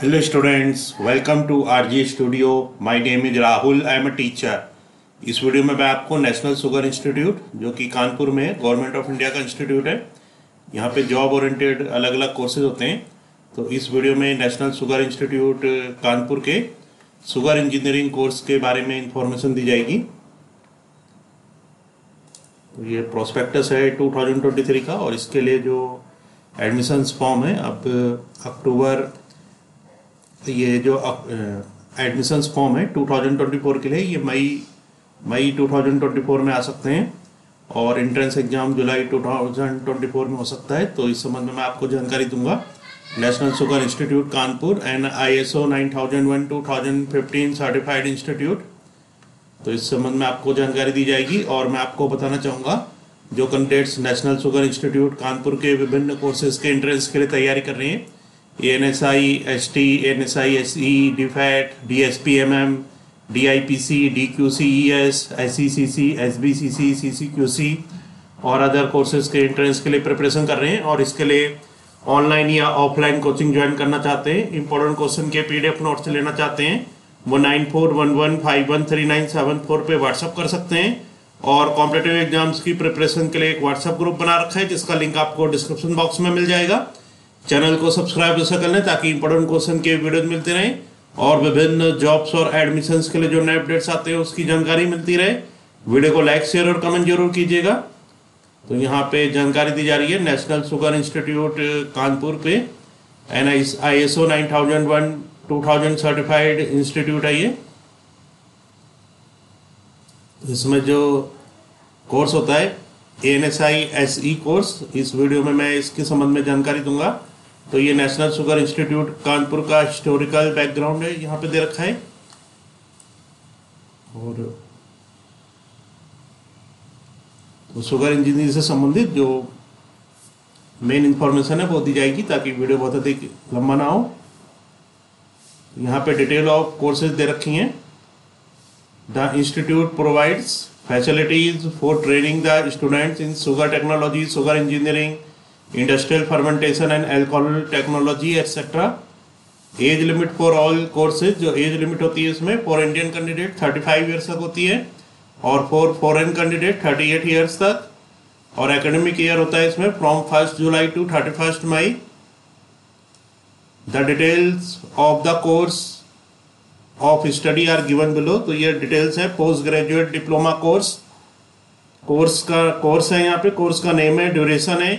Hello students, welcome to RG studio. My name is Rahul, I am a teacher. इस video में मैं आपको national sugar institute जो कि कानपुर में गवर्नमेंट ऑफ इंडिया का इंस्टीट्यूट है, यहाँ पे जॉब ओरिएंटेड अलग अलग कोर्सेज होते हैं. तो इस वीडियो में नेशनल शुगर इंस्टीट्यूट कानपुर के शुगर इंजीनियरिंग कोर्स के बारे में इंफॉर्मेशन दी जाएगी. तो ये प्रोस्पेक्टस है 2023 का और इसके लिए जो एडमिशन्स फॉर्म है, अब अक्टूबर ये जो एडमिशन्स फॉर्म है 2024 के लिए, ये मई 2024 में आ सकते हैं और इंट्रेंस एग्जाम जुलाई 2024 में हो सकता है. तो इस संबंध में मैं आपको जानकारी दूंगा. National sugar institute Kanpur and ISO 9001 2015 certified institute. तो इस संबंध में आपको जानकारी दी जाएगी और मैं आपको बताना चाहूँगा जो candidates national sugar institute Kanpur के विभिन्न कोर्सेज के एंट्रेंस के लिए तैयारी कर रहे हैं, ANSI-SE, DFAT, DSPMM, DIPC, DQCES, SECC, SBCC, CCQC और अदर कोर्सेज के एंट्रेंस के लिए प्रिपरेशन कर रहे हैं और इसके लिए ऑनलाइन या ऑफलाइन कोचिंग ज्वाइन करना चाहते हैं, इंपॉर्टेंट क्वेश्चन के PDF नोट्स लेना चाहते हैं, वो 9411513974 पे व्हाट्सअप कर सकते हैं. और कॉम्पिटिटिव एग्जाम्स की प्रिपरेशन के लिए एक व्हाट्सअप ग्रुप बना रखा है जिसका लिंक आपको डिस्क्रिप्शन बॉक्स में मिल जाएगा. चैनल को सब्सक्राइब जैसा कर लें ताकि इंपॉर्टेंट क्वेश्चन के वीडियोज मिलते रहें और विभिन्न जॉब्स और एडमिशन्स के लिए जो नए अपडेट्स आते हैं उसकी जानकारी मिलती रहे. वीडियो को लाइक, शेयर और कमेंट जरूर कीजिएगा. तो यहाँ पे जानकारी दी जा रही है नेशनल शुगर इंस्टीट्यूट कानपुर पे ISO 9001 2000 सर्टिफाइड इंस्टीट्यूट है ये. इसमें जो कोर्स होता है ANSI-SE कोर्स, इस वीडियो में मैं इसके संबंध में जानकारी दूंगा. तो ये नेशनल शुगर इंस्टीट्यूट कानपुर का हिस्टोरिकल बैकग्राउंड है, यहाँ पे दे रखा है. और तो शुगर इंजीनियरिंग से संबंधित जो मेन इंफॉर्मेशन है वो दी जाएगी ताकि वीडियो बहुत अधिक लंबा ना हो. यहाँ पे डिटेल ऑफ कोर्सेज दे रखी हैं. The institute provides facilities for training the students in sugar technology, sugar engineering, industrial fermentation and alcohol technology etcetera. Age limit for all courses, जो एज लिमिट होती है इसमें फॉर इंडियन कैंडिडेट 35 ईयर्स तक होती है और फॉर फॉरेन कैंडिडेट 38 ईयर्स तक. और एकेडमिक ईयर होता है इसमें from 1 July to 31 May. The details of the course of study are given below. तो ये डिटेल्स है. पोस्ट ग्रेजुएट डिप्लोमा कोर्स है, यहाँ पे कोर्स का नेम है, ड्यूरेशन है,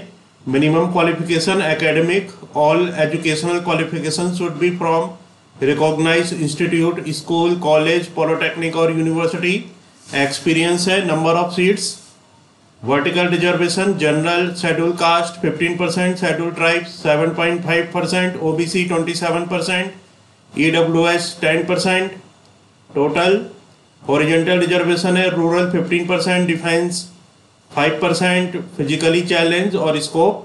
minimum qualification academic. All educational qualification should be from recognise institute, school, college, polytechnic और यूनिवर्सिटी. एक्सपीरियंस है. Number of seats, vertical reservation, general, schedule caste 15%, schedule tribes 7.5%, OBC 27%, EWS 10%. Total horizontal reservation है, rural 15%, defence 5%, physically challenge और scope.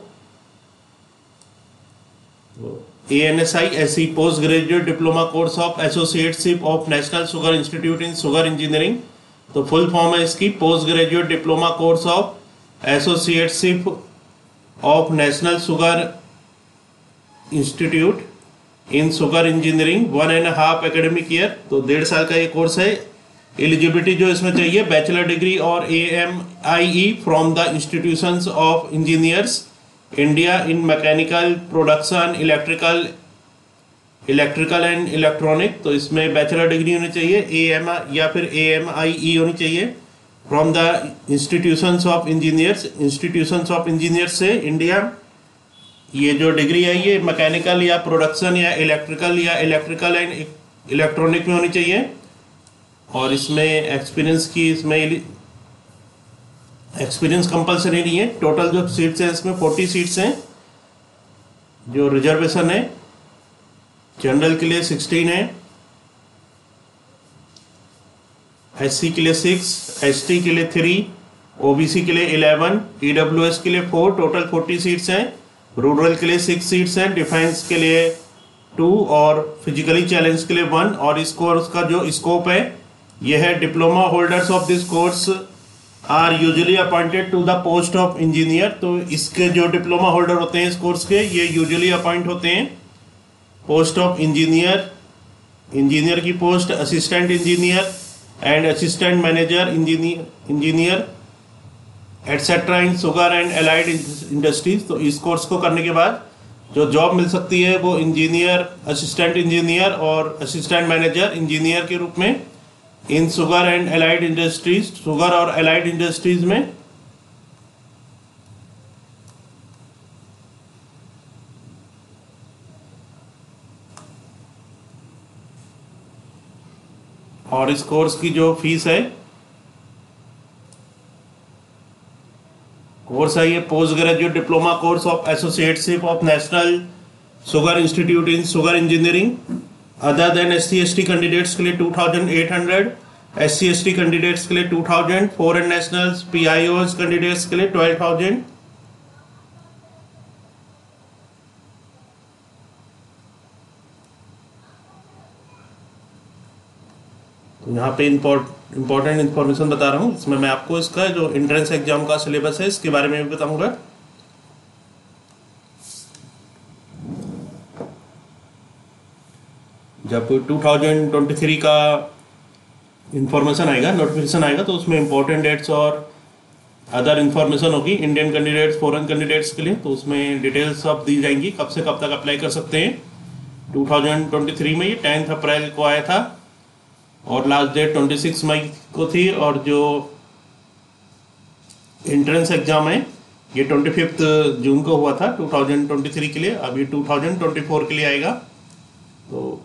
ANSI-SE post graduate diploma course of associateship of national sugar institute in sugar engineering. तो full form है इसकी post graduate diploma course of associateship of national sugar institute in sugar engineering 1.5 academic year. तो 1.5 साल का ये course है. Eligibility जो इसमें चाहिए, बैचलर डिग्री और AMIE from the institution of engineers India in mechanical, production, electrical and electronic. तो इसमें बैचलर डिग्री होनी चाहिए AMIE होनी चाहिए from the institution of engineers. Institution of engineers से इंडिया, ये जो डिग्री है ये मैकेनिकल या प्रोडक्शन या इलेक्ट्रिकल एंड इलेक्ट्रॉनिक में होनी चाहिए. और इसमें एक्सपीरियंस कंपलसरी नहीं है. टोटल जो सीट्स हैं इसमें 40 सीट्स हैं. जो रिजर्वेशन है जनरल के लिए 16 है, SC के लिए 6, ST के लिए 3, OBC के लिए 11, EWS के लिए 4. टोटल 40 सीट्स हैं. रूरल के लिए 6 सीट्स हैं, डिफेंस के लिए 2 और फिजिकली चैलेंज के लिए 1. और इस कोर्स का जो स्कोप है यह है diploma holders of this course are usually appointed to the post of engineer. तो इसके जो डिप्लोमा होल्डर होते हैं इस कोर्स के, ये यूजुअली अपॉइंट होते हैं पोस्ट ऑफ इंजीनियर, इंजीनियर की post, assistant engineer and assistant manager engineer etcetera in sugar and allied industries. तो इस कोर्स को करने के बाद जो जॉब मिल सकती है वो इंजीनियर, असिस्टेंट इंजीनियर और असिस्टेंट मैनेजर इंजीनियर के रूप में in sugar and allied industries, sugar और एलाइड इंडस्ट्रीज में और इस कोर्स की जो फीस है, कोर्स है ये post graduate diploma course of associateship of national sugar institute in sugar engineering other than SC/ST candidates के लिए 2800, SC/ST कैंडिडेट्स के लिए 2000, फॉरेन नेशनल्स PIOs कैंडिडेट्स के लिए 12000। तो यहाँ पे इम्पोर्टेंट इन्फॉर्मेशन बता रहा हूँ, इसमें मैं आपको इसका जो एंट्रेंस एग्जाम का सिलेबस है इसके बारे में भी बताऊंगा। जब 2023 का इंफॉर्मेशन आएगा, नोटिफिकेशन आएगा, तो उसमें इम्पोर्टेंट डेट्स और अदर इन्फॉर्मेशन होगी इंडियन कैंडिडेट्स, फॉरेन कैंडिडेट्स के लिए। तो उसमें डिटेल्स सब दी जाएंगी, कब से कब तक अप्लाई कर सकते हैं। 2023 में ये 10 अप्रैल को आया था और लास्ट डेट 26 मई को थी, और जो एंट्रेंस एग्जाम है ये 25 जून को हुआ था 2023 के लिए। अभी 2024 के लिए आएगा, तो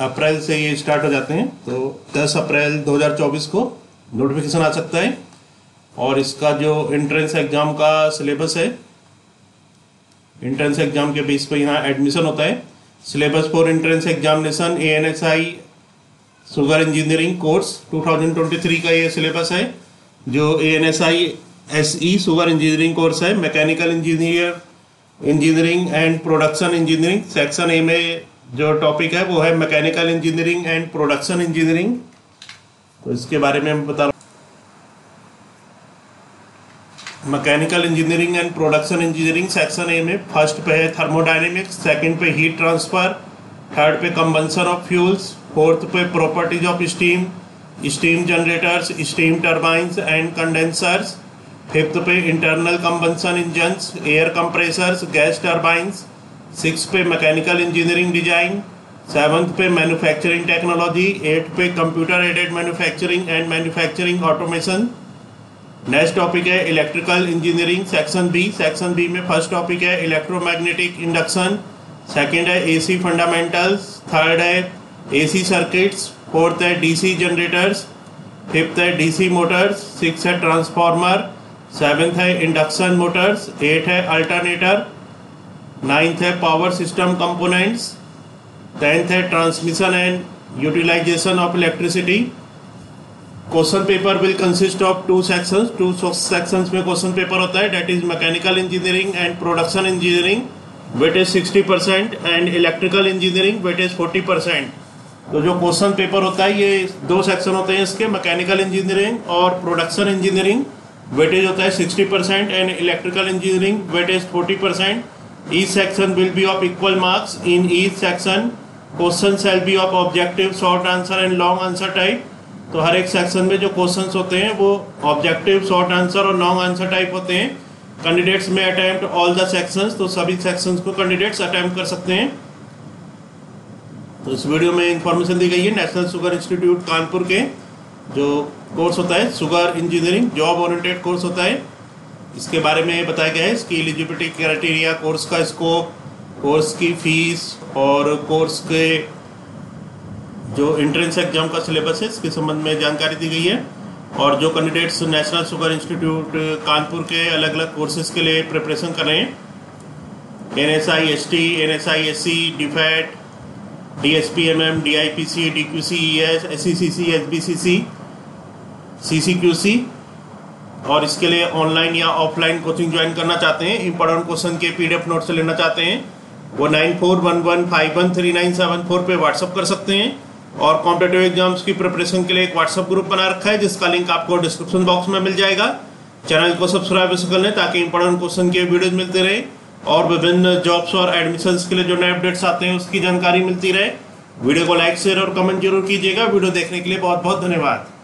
अप्रैल से ये स्टार्ट हो जाते हैं। तो 10 अप्रैल 2024 को नोटिफिकेशन आ सकता है। और इसका जो एंट्रेंस एग्जाम का सिलेबस है, एंट्रेंस एग्जाम के बेस पर यहाँ एडमिशन होता है। Syllabus for entrance examination ANSI sugar engineering course 2023 का ये सिलेबस है। जो ANSI-SE शुगर इंजीनियरिंग कोर्स है, mechanical engineer engineering and production engineering, section A में जो टॉपिक है वो है mechanical engineering and production engineering. तो इसके बारे में बता रहा हूँ। Mechanical engineering and production engineering section A में फर्स्ट पे है थर्मोडाइनमिक्स, सेकेंड पे हीट ट्रांसफर, थर्ड पे कंबंसन ऑफ फ्यूल्स, फोर्थ पे properties of steam, steam generators, steam turbines and condensers, fifth पे internal combustion engines, air compressors, gas turbines, six पे mechanical engineering design, seventh पे manufacturing technology, eight पे computer aided manufacturing and manufacturing automation. Next topic है electrical engineering section B. Section B में first topic है electromagnetic induction, second है AC fundamentals, third है AC circuits, fourth है DC generators, fifth है DC motors, six है transformer, seventh है induction motors, eight है अल्टरनेटर, नाइन्थ है पावर सिस्टम कंपोनेंट्स, टेंथ है transmission and utilisation of electricity. Question paper will consist of two sections. Two sections में question paper होता है, that is mechanical engineering and production engineering weightage 60% and electrical engineering weightage 40%। तो जो question paper होता है ये दो सेक्शन होते हैं इसके, मैकेनिकल इंजीनियरिंग और प्रोडक्शन इंजीनियरिंग वेटेज होता है 60% and electrical engineering weightage 40%। Each section will be of equal marks. In each section question shall be of objective, short answer and long answer type. तो हर एक section में जो question होते हैं वो ऑब्जेक्टिव, शॉर्ट आंसर और लॉन्ग आंसर टाइप होते हैं। कैंडिडेट्स में अटैम्प्ट ऑल द सेक्शंस, तो सभी सेक्शंस को कैंडिडेट्स अटैम्प्ट कर सकते हैं। तो इस वीडियो में इंफॉर्मेशन दी गई है नेशनल शुगर इंस्टीट्यूट कानपुर के जो कोर्स होता है sugar engineering, job oriented course होता है, इसके बारे में बताया गया है। इसकी एलिजिबिलिटी क्राइटेरिया, कोर्स का स्कोप, कोर्स की फीस और कोर्स के जो एंट्रेंस एग्जाम का सिलेबस है इसके संबंध में जानकारी दी गई है। और जो candidates national sugar institute Kanpur के अलग अलग कोर्सेज के लिए प्रिपरेशन कर रहे हैं, ANSI-ST, ANSI-SE, DFAT, DSPMM, DIPC, DQCES, SCCC, SBCC, CCQC, और इसके लिए ऑनलाइन या ऑफलाइन कोचिंग ज्वाइन करना चाहते हैं, इंपॉर्टेंट क्वेश्चन के PDF नोट्स लेना चाहते हैं, वो 9411513974 पे व्हाट्सअप कर सकते हैं। और कॉम्पिटेटिव एग्जाम्स की प्रिपरेशन के लिए एक व्हाट्सएप ग्रुप बना रखा है जिसका लिंक आपको डिस्क्रिप्शन बॉक्स में मिल जाएगा। चैनल को सब्सक्राइब कर लें ताकि इंपॉर्टेंट क्वेश्चन के वीडियोज मिलते रहे। और विभिन्न जॉब्स और एडमिशंस के लिए जो नए अपडेट्स आते हैं उसकी जानकारी मिलती रहे। वीडियो को लाइक, शेयर और कमेंट जरूर कीजिएगा। वीडियो देखने के लिए बहुत बहुत धन्यवाद।